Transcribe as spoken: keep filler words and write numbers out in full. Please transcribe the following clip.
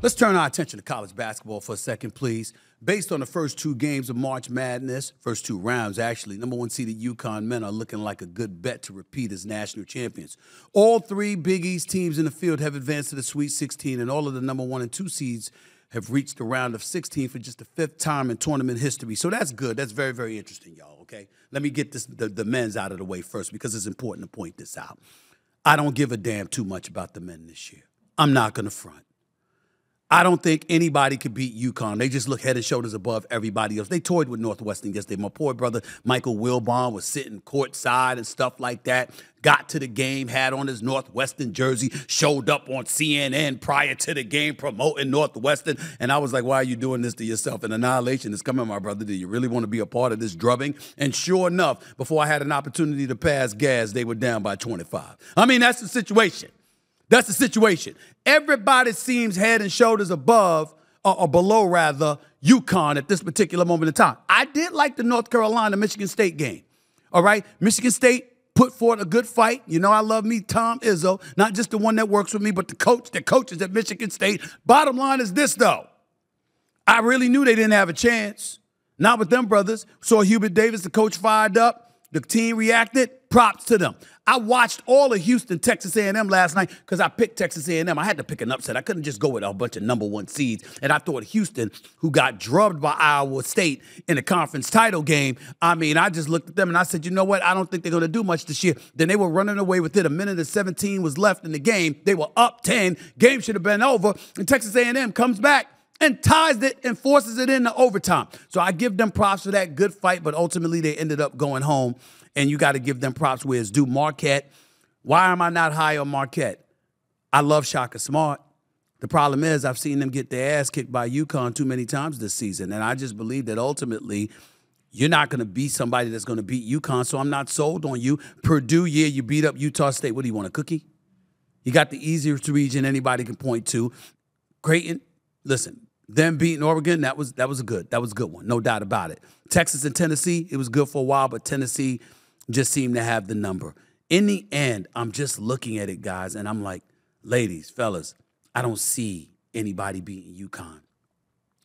Let's turn our attention to college basketball for a second, please. Based on the first two games of March Madness, first two rounds, actually, number one seeded UConn men are looking like a good bet to repeat as national champions. All three Big East teams in the field have advanced to the Sweet sixteen, and all of the number one and two seeds have reached the round of sixteen for just the fifth time in tournament history. So that's good. That's very, very interesting, y'all, okay? Let me get this, the, the men's out of the way first, because it's important to point this out. I don't give a damn too much about the men this year. I'm not going to front. I don't think anybody could beat UConn. They just look head and shoulders above everybody else. They toyed with Northwestern yesterday. My poor brother, Michael Wilbon, was sitting courtside and stuff like that, got to the game, had on his Northwestern jersey, showed up on C N N prior to the game promoting Northwestern. And I was like, why are you doing this to yourself? And annihilation is coming, my brother. Do you really want to be a part of this drubbing? And sure enough, before I had an opportunity to pass gas, they were down by twenty-five. I mean, that's the situation. That's the situation. Everybody seems head and shoulders above, or, or below rather, UConn at this particular moment in time. I did like the North Carolina-Michigan State game, all right? Michigan State put forth a good fight. You know I love me, Tom Izzo, not just the one that works with me, but the coach, the coaches at Michigan State. Bottom line is this, though. I really knew they didn't have a chance. Not with them, brothers. Saw Hubert Davis, the coach, fired up. The team reacted. Props to them. I watched all of Houston, Texas A and M last night because I picked Texas A and M. I had to pick an upset. I couldn't just go with a bunch of number one seeds. And I thought Houston, who got drubbed by Iowa State in the conference title game, I mean, I just looked at them and I said, you know what? I don't think they're going to do much this year. Then they were running away with it. A minute and seventeen was left in the game. They were up ten. Game should have been over. And Texas A and M comes back and ties it and forces it into overtime. So I give them props for that good fight, but ultimately they ended up going home, and you got to give them props where it's due. Marquette, why am I not high on Marquette? I love Shaka Smart. The problem is I've seen them get their ass kicked by UConn too many times this season, and I just believe that ultimately you're not going to beat somebody that's going to beat UConn, so I'm not sold on you. Purdue, yeah, you beat up Utah State. What do you want, a cookie? You got the easiest region anybody can point to. Creighton, listen. Them beating Oregon, that was that was a good. That was a good one, no doubt about it. Texas and Tennessee, it was good for a while, but Tennessee just seemed to have the number. In the end, I'm just looking at it, guys, and I'm like, ladies, fellas, I don't see anybody beating UConn.